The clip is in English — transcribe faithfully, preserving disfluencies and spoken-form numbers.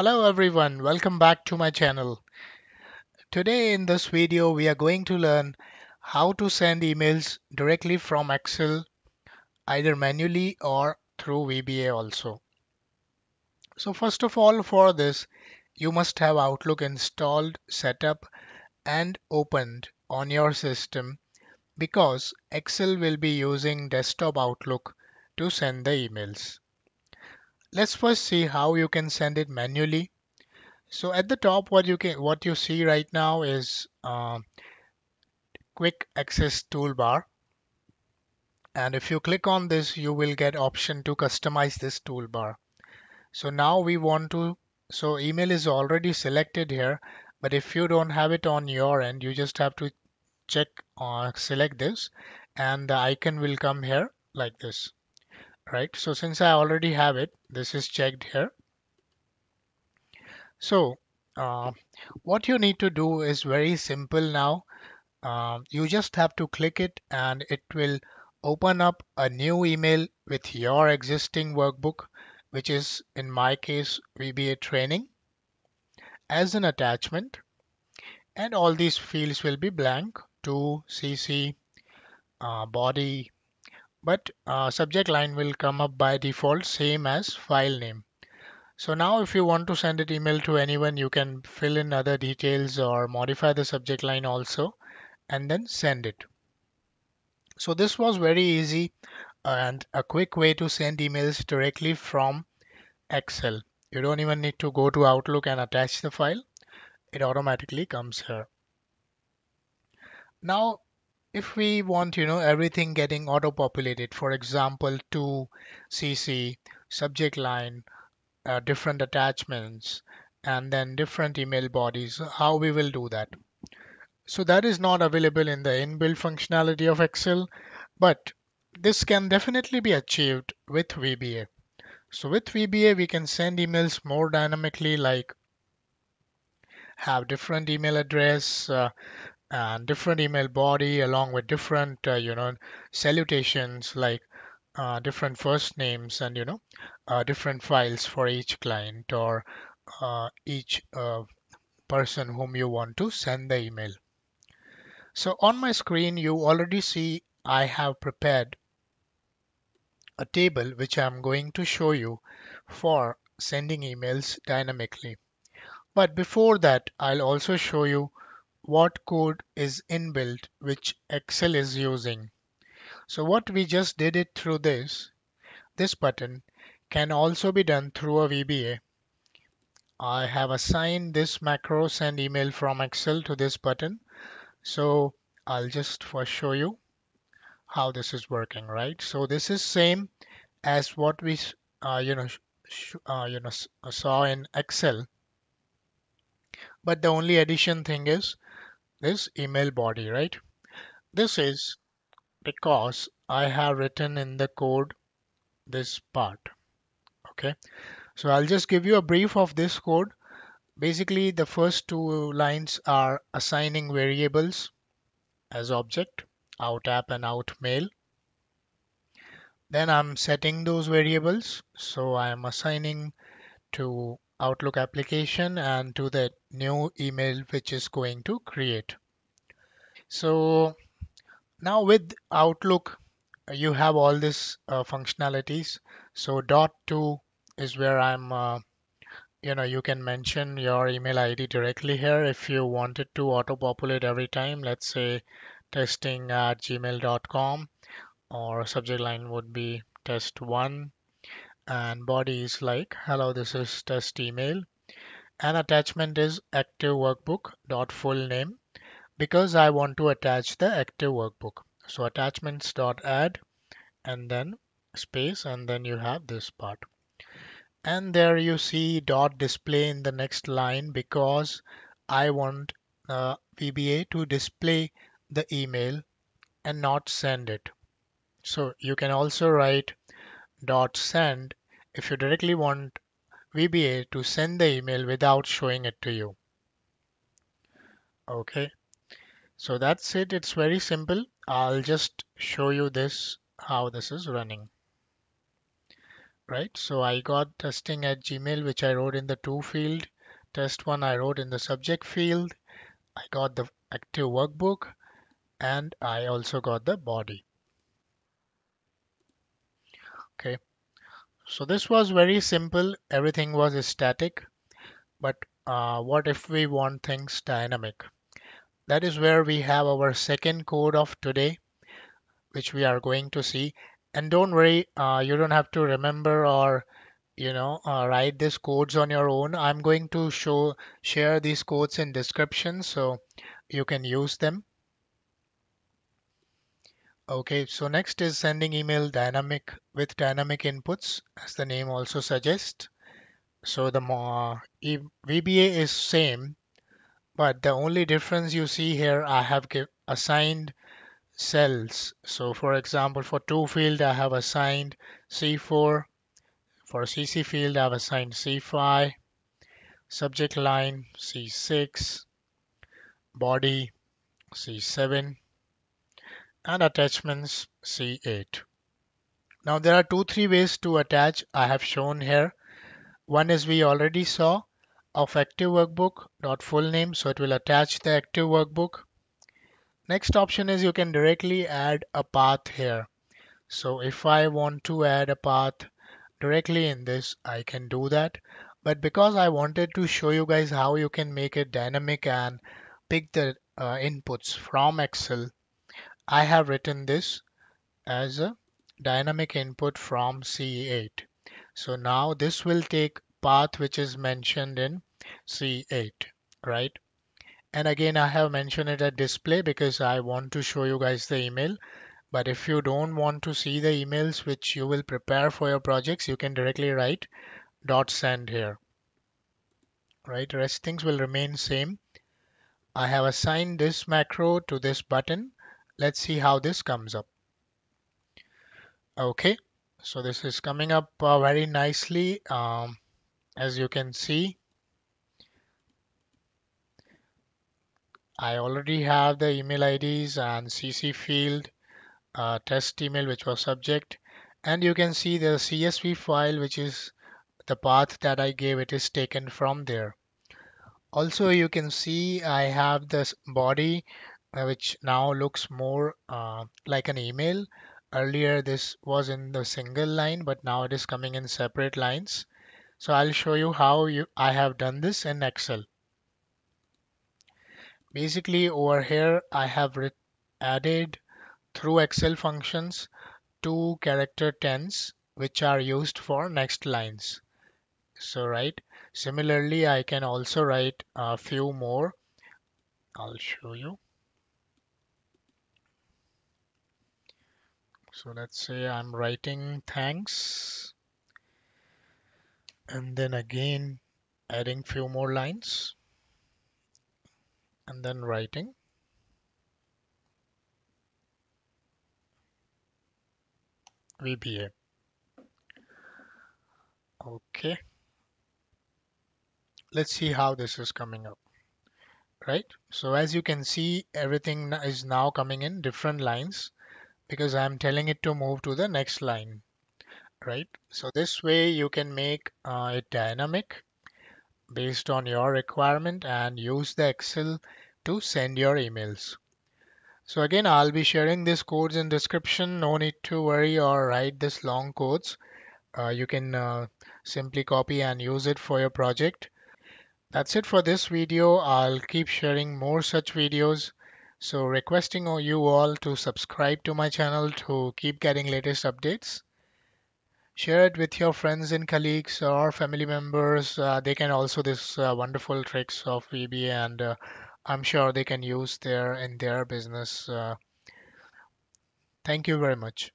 Hello everyone, welcome back to my channel. Today in this video we are going to learn how to send emails directly from Excel, either manually or through V B A also. So first of all, for this you must have Outlook installed, set up and opened on your system, because Excel will be using desktop Outlook to send the emails. Let's first see how you can send it manually. So at the top, what you can what you see right now is uh, quick access toolbar, and if you click on this you will get option to customize this toolbar. So now we want to so email is already selected here, but if you don't have it on your end, you just have to check or uh, select this and the icon will come here like this. Right, so since I already have it, this is checked here. So uh, what you need to do is very simple now. Uh, you just have to click it and it will open up a new email with your existing workbook, which is in my case V B A training, as an attachment, and all these fields will be blank to C C, uh, body, but uh, subject line will come up by default, same as file name. So now if you want to send an email to anyone, you can fill in other details or modify the subject line also and then send it. So this was very easy and a quick way to send emails directly from Excel. You don't even need to go to Outlook and attach the file. It automatically comes here. Now if we want, you know, everything getting auto populated, for example to C C, subject line, uh, different attachments and then different email bodies, how we will do that? So that is not available in the inbuilt functionality of Excel, but this can definitely be achieved with V B A. So with V B A we can send emails more dynamically, like have different email address uh, and different email body along with different uh, you know salutations, like uh, different first names and you know uh, different files for each client or uh, each uh, person whom you want to send the email. So on my screen you already see I have prepared a table which I'm going to show you for sending emails dynamically. But before that I'll also show you what code is inbuilt which Excel is using. So what we just did it through this this button can also be done through a V B A. I have assigned this macro send email from Excel to this button, so I'll just first show you how this is working. Right, so this is same as what we uh, you know sh uh, you know saw in Excel, but the only addition thing is this email body, right? This is because I have written in the code this part. Okay, so I'll just give you a brief of this code. Basically the first two lines are assigning variables as object, OutApp and OutMail. Then I'm setting those variables, so I'm assigning to Outlook application and to the new email which is going to create. So now with Outlook you have all this uh, functionalities. So dot to is where I'm uh, you know you can mention your email I D directly here if you wanted to auto populate every time. Let's say testing at gmail dot com, or subject line would be test one, and body is like hello, this is test email, and attachment is active workbook dot full name, because I want to attach the active workbook. So attachments dot add and then space, and then you have this part, and there you see dot display in the next line, because I want uh, V B A to display the email and not send it. So you can also write dot send if you directly want V B A to send the email without showing it to you. Okay, so that's it. It's very simple. I'll just show you this how this is running. right? So I got testing at Gmail, which I wrote in the to field. Test one I wrote in the subject field. I got the active workbook, and I also got the body. Okay, so this was very simple. Everything was static, but uh, what if we want things dynamic? That is where we have our second code of today, which we are going to see. And don't worry, uh, you don't have to remember or you know uh, write these codes on your own. I'm going to show share these codes in description so you can use them. Okay, so next is sending email dynamic with dynamic inputs, as the name also suggests. So the more V B A is same, but the only difference you see here, I have give, assigned cells. So for example, for to field, I have assigned C four. For C C field, I have assigned C five. Subject line, C six. Body, C seven. And attachments C eight. Now there are two three ways to attach I have shown here. One is we already saw of active workbook dot full name, so it will attach the active workbook. Next option is you can directly add a path here. So if I want to add a path directly in this, I can do that. But because I wanted to show you guys how you can make it dynamic and pick the uh, inputs from Excel, I have written this as a dynamic input from C eight. So now this will take path which is mentioned in C eight, right? And again, I have mentioned it at display because I want to show you guys the email. But if you don't want to see the emails which you will prepare for your projects, you can directly write dot send here, right? Rest things will remain same. I have assigned this macro to this button. Let's see how this comes up. Okay, so this is coming up uh, very nicely, um, as you can see. I already have the email I Ds and C C field, uh, test email which was subject, and you can see the C S V file, which is the path that I gave. It is taken from there. Also, you can see I have this body, which now looks more uh, like an email. Earlier this was in the single line, but now it is coming in separate lines. So I'll show you how you I have done this in Excel. Basically over here I have added through Excel functions two character tens which are used for next lines. So right, similarly I can also write a few more. I'll show you. So let's say I'm writing thanks and then again adding few more lines and then writing. V B A. Okay. Let's see how this is coming up. Right. So as you can see, everything is now coming in different lines, because I'm telling it to move to the next line, right? So this way you can make uh, it dynamic based on your requirement and use the Excel to send your emails. So again, I'll be sharing these codes in description. No need to worry or write this long codes. Uh, you can uh, simply copy and use it for your project. That's it for this video. I'll keep sharing more such videos. So requesting you all to subscribe to my channel to keep getting latest updates. Share it with your friends and colleagues or family members. Uh, they can also this uh, wonderful tricks of V B A, and uh, I'm sure they can use their in their business. Uh, thank you very much.